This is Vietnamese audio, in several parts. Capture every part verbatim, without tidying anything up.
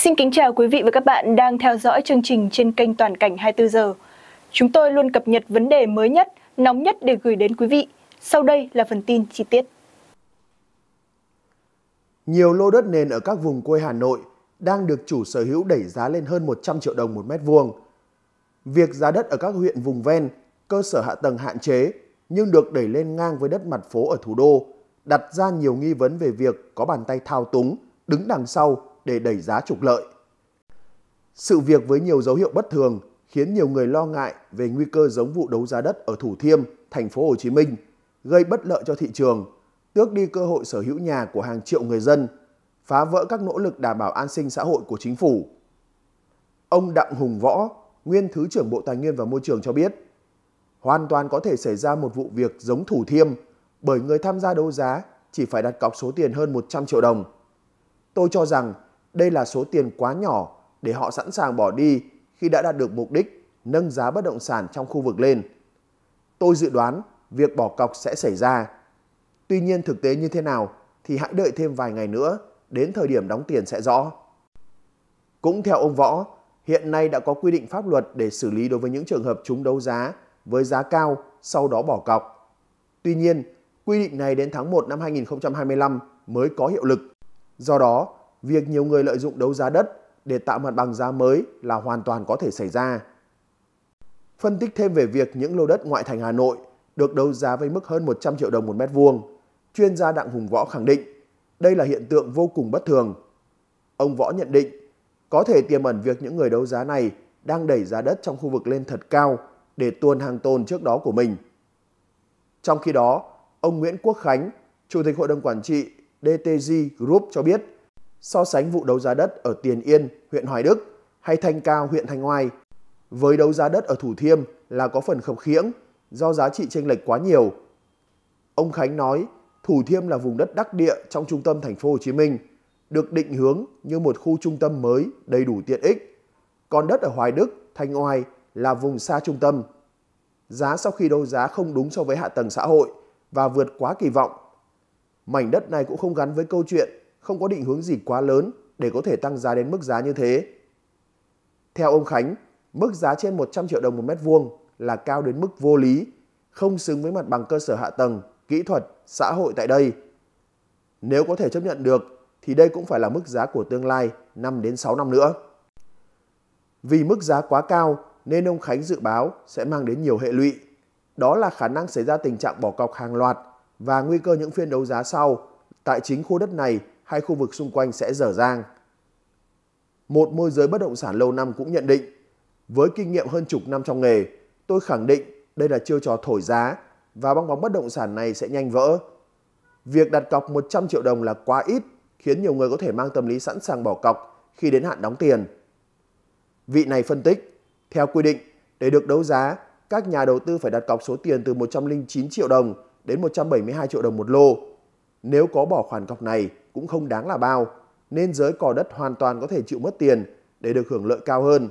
Xin kính chào quý vị và các bạn đang theo dõi chương trình trên kênh Toàn cảnh hai mươi tư giờ. Chúng tôi luôn cập nhật vấn đề mới nhất, nóng nhất để gửi đến quý vị. Sau đây là phần tin chi tiết. Nhiều lô đất nền ở các vùng quê Hà Nội đang được chủ sở hữu đẩy giá lên hơn một trăm triệu đồng một mét vuông. Việc giá đất ở các huyện vùng ven, cơ sở hạ tầng hạn chế nhưng được đẩy lên ngang với đất mặt phố ở thủ đô, đặt ra nhiều nghi vấn về việc có bàn tay thao túng, đứng đằng sau để đẩy giá trục lợi. Sự việc với nhiều dấu hiệu bất thường khiến nhiều người lo ngại về nguy cơ giống vụ đấu giá đất ở Thủ Thiêm, thành phố Hồ Chí Minh, gây bất lợi cho thị trường, tước đi cơ hội sở hữu nhà của hàng triệu người dân, phá vỡ các nỗ lực đảm bảo an sinh xã hội của chính phủ. Ông Đặng Hùng Võ, nguyên Thứ trưởng Bộ Tài nguyên và Môi trường cho biết, hoàn toàn có thể xảy ra một vụ việc giống Thủ Thiêm bởi người tham gia đấu giá chỉ phải đặt cọc số tiền hơn một trăm triệu đồng. Tôi cho rằng đây là số tiền quá nhỏ để họ sẵn sàng bỏ đi khi đã đạt được mục đích nâng giá bất động sản trong khu vực lên. Tôi dự đoán việc bỏ cọc sẽ xảy ra. Tuy nhiên thực tế như thế nào thì hãy đợi thêm vài ngày nữa, đến thời điểm đóng tiền sẽ rõ. Cũng theo ông Võ, hiện nay đã có quy định pháp luật để xử lý đối với những trường hợp trúng đấu giá với giá cao sau đó bỏ cọc. Tuy nhiên, quy định này đến tháng một năm hai nghìn không trăm hai mươi lăm mới có hiệu lực. Do đó, việc nhiều người lợi dụng đấu giá đất để tạo mặt bằng giá mới là hoàn toàn có thể xảy ra. Phân tích thêm về việc những lô đất ngoại thành Hà Nội được đấu giá với mức hơn một trăm triệu đồng một mét vuông, chuyên gia Đặng Hùng Võ khẳng định đây là hiện tượng vô cùng bất thường. Ông Võ nhận định có thể tiềm ẩn việc những người đấu giá này đang đẩy giá đất trong khu vực lên thật cao để tuồn hàng tồn trước đó của mình. Trong khi đó, ông Nguyễn Quốc Khánh, Chủ tịch Hội đồng Quản trị đê tê giê Group cho biết, so sánh vụ đấu giá đất ở Tiền Yên, huyện Hoài Đức hay Thanh Cao, huyện Thanh Oai với đấu giá đất ở Thủ Thiêm là có phần khập khiễng do giá trị chênh lệch quá nhiều. Ông Khánh nói Thủ Thiêm là vùng đất đắc địa trong trung tâm thành phố Hồ Chí Minh, được định hướng như một khu trung tâm mới đầy đủ tiện ích. Còn đất ở Hoài Đức, Thanh Oai là vùng xa trung tâm. Giá sau khi đấu giá không đúng so với hạ tầng xã hội và vượt quá kỳ vọng. Mảnh đất này cũng không gắn với câu chuyện, không có định hướng gì quá lớn để có thể tăng giá đến mức giá như thế. Theo ông Khánh, mức giá trên một trăm triệu đồng một mét vuông là cao đến mức vô lý, không xứng với mặt bằng cơ sở hạ tầng, kỹ thuật, xã hội tại đây. Nếu có thể chấp nhận được thì đây cũng phải là mức giá của tương lai năm đến sáu năm nữa. Vì mức giá quá cao nên ông Khánh dự báo sẽ mang đến nhiều hệ lụy. Đó là khả năng xảy ra tình trạng bỏ cọc hàng loạt và nguy cơ những phiên đấu giá sau tại chính khu đất này hay khu vực xung quanh sẽ dở dang. Một môi giới bất động sản lâu năm cũng nhận định, với kinh nghiệm hơn chục năm trong nghề, tôi khẳng định đây là chiêu trò thổi giá và bong bóng bất động sản này sẽ nhanh vỡ. Việc đặt cọc một trăm triệu đồng là quá ít, khiến nhiều người có thể mang tâm lý sẵn sàng bỏ cọc khi đến hạn đóng tiền. Vị này phân tích, theo quy định, để được đấu giá, các nhà đầu tư phải đặt cọc số tiền từ một trăm lẻ chín triệu đồng đến một trăm bảy mươi hai triệu đồng một lô. Nếu có bỏ khoản cọc này cũng không đáng là bao, nên giới cò đất hoàn toàn có thể chịu mất tiền để được hưởng lợi cao hơn.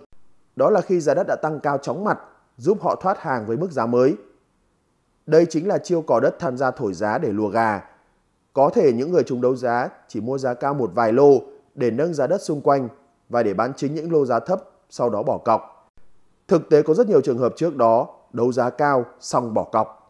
Đó là khi giá đất đã tăng cao chóng mặt, giúp họ thoát hàng với mức giá mới. Đây chính là chiêu cò đất tham gia thổi giá để lùa gà. Có thể những người trúng đấu giá chỉ mua giá cao một vài lô để nâng giá đất xung quanh và để bán chính những lô giá thấp, sau đó bỏ cọc. Thực tế có rất nhiều trường hợp trước đó đấu giá cao xong bỏ cọc.